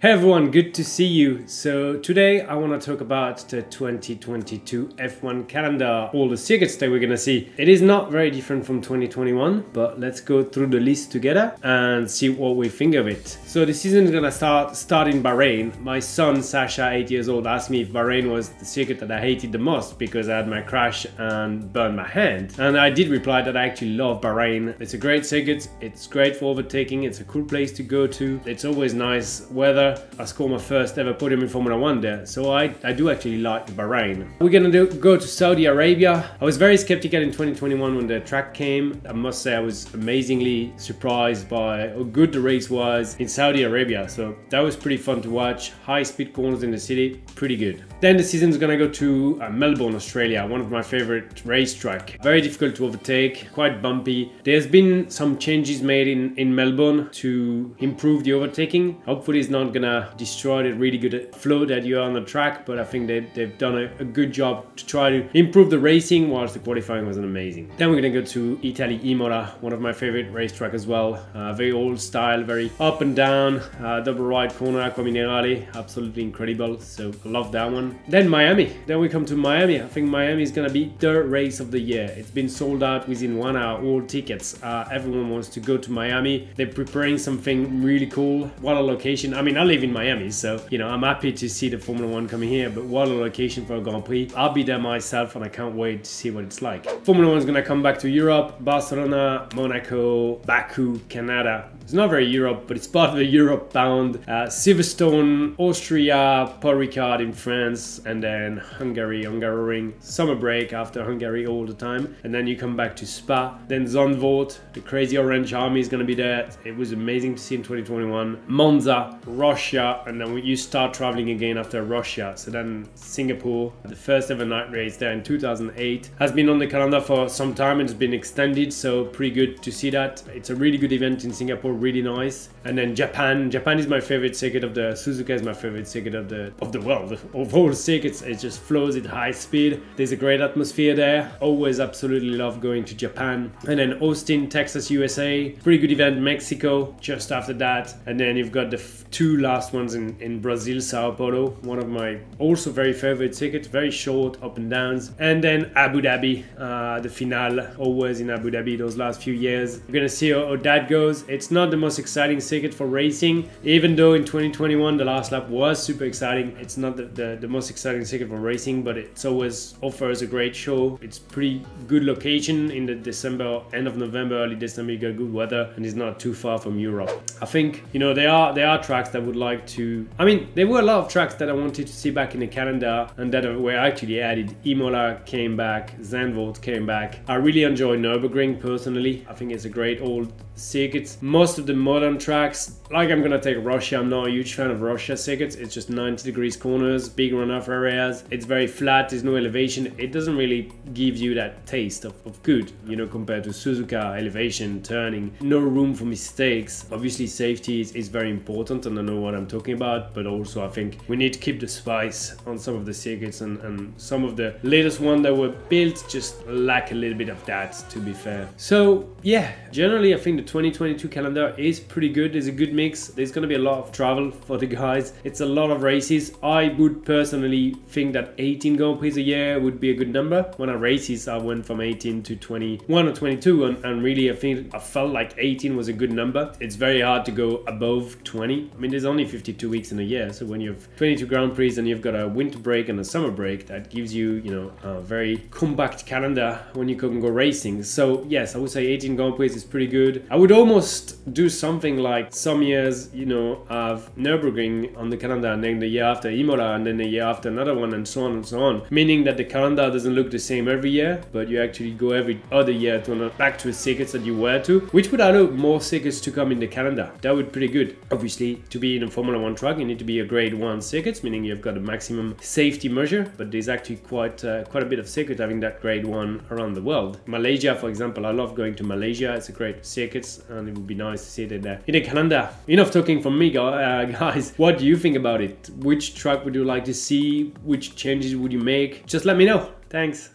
Hey everyone, good to see you. So today I want to talk about the 2022 F1 calendar, all the circuits that we're going to see. It is not very different from 2021, but let's go through the list together and see what we think of it. So the season is going to start in Bahrain. My son Sasha, 8 years old, asked me if Bahrain was the circuit that I hated the most because I had my crash and burned my hand. And I did reply that I actually love Bahrain. It's a great circuit, it's great for overtaking, it's a cool place to go to, it's always nice weather. I scored my first ever podium in Formula 1 there, so I do actually like Bahrain. We're gonna go to Saudi Arabia. I was very skeptical in 2021 when the track came. I must say I was amazingly surprised by how good the race was in Saudi Arabia, so that was pretty fun to watch. High speed corners in the city, pretty good. Then the season's gonna go to Melbourne, Australia, one of my favorite racetrack. Very difficult to overtake, quite bumpy. There's been some changes made in Melbourne to improve the overtaking. Hopefully it's not gonna destroy the really good flow that you're on the track, but I think they've done a good job to try to improve the racing, whilst the qualifying wasn't amazing. Then we're gonna go to Italy, Imola, one of my favorite racetrack as well. Very old style, very up and down, double right corner, Aquaminerale, absolutely incredible, so I love that one. Then Miami, then we come to Miami. I think Miami is gonna be the race of the year. It's been sold out within 1 hour, all tickets. Everyone wants to go to Miami. They're preparing something really cool. What a location. I mean, I live in Miami, so you know, I'm happy to see the Formula 1 coming here, but what a location for a Grand Prix. I'll be there myself and I can't wait to see what it's like. Formula 1 is gonna come back to Europe, Barcelona, Monaco, Baku, Canada. It's not very Europe, but it's part of the Europe bound. Silverstone, Austria, Paul Ricard in France, and then Hungary, Hungaroring. Summer break after Hungary all the time. And then you come back to Spa, then Zandvoort. The crazy orange army is gonna be there. It was amazing to see in 2021. Monza, Russia, and then you start traveling again after Russia. So then Singapore, the first ever night race there in 2008, has been on the calendar for some time and it's been extended, so pretty good to see that. It's a really good event in Singapore, really nice. And then Japan is my favorite circuit of the Suzuka is my favorite circuit of the world of all circuits. It just flows at high speed, there's a great atmosphere there. Always absolutely love going to Japan. And then Austin, Texas, USA, pretty good event. Mexico just after that, and then you've got the two last ones in Brazil, Sao Paulo, one of my also very favorite circuits, very short up and downs. And then Abu Dhabi, the finale always in Abu Dhabi those last few years. We're gonna see how that goes. It's not the most exciting circuit for racing, even though in 2021 the last lap was super exciting. It's not the most exciting circuit for racing, but it's always offers a great show. It's pretty good location in the December, end of November, early December. You got good weather and it's not too far from Europe. I think, you know, there are tracks that would like to, I mean, there were a lot of tracks that I wanted to see back in the calendar and that were actually added. Imola came back, Zandvoort came back. I really enjoy Nürburgring personally. I think it's a great old circuit. Most of the modern tracks, like I'm gonna take Russia, I'm not a huge fan of Russia circuits. It's just 90 degrees corners, big runoff areas, it's very flat, there's no elevation. It doesn't really give you that taste of good, you know, compared to Suzuka. Elevation, turning, no room for mistakes. Obviously safety is very important and I know what I'm talking about, but also I think we need to keep the spice on some of the circuits, and some of the latest ones that were built just lack a little bit of that, to be fair. So yeah, generally I think the 2022 calendar is pretty good. There's a good mix. There's going to be a lot of travel for the guys. It's a lot of races. I would personally think that 18 Grand Prix a year would be a good number. When I races, I went from 18 to 21 or 22, and really I think I felt like 18 was a good number. It's very hard to go above 20. I mean, there's only 52 weeks in a year, so when you have 22 Grand Prix and you've got a winter break and a summer break, that gives you, you know, a very compact calendar when you can go racing. So yes, I would say 18 Grand Prix is pretty good. I would almost do something like some years, you know, have Nürburgring on the calendar and then the year after Imola and then the year after another one and so on and so on. Meaning that the calendar doesn't look the same every year, but you actually go every other year to back to the circuits that you were to, which would allow more circuits to come in the calendar. That would be pretty good. Obviously, to be in a Formula 1 track, you need to be a grade 1 circuit, meaning you've got a maximum safety measure, but there's actually quite a bit of circuit having that grade 1 around the world. Malaysia, for example, I love going to Malaysia. It's a great circuit, and it would be nice to see it in the calendar. Enough talking from me, guys. What do you think about it? Which track would you like to see? Which changes would you make? Just let me know. Thanks.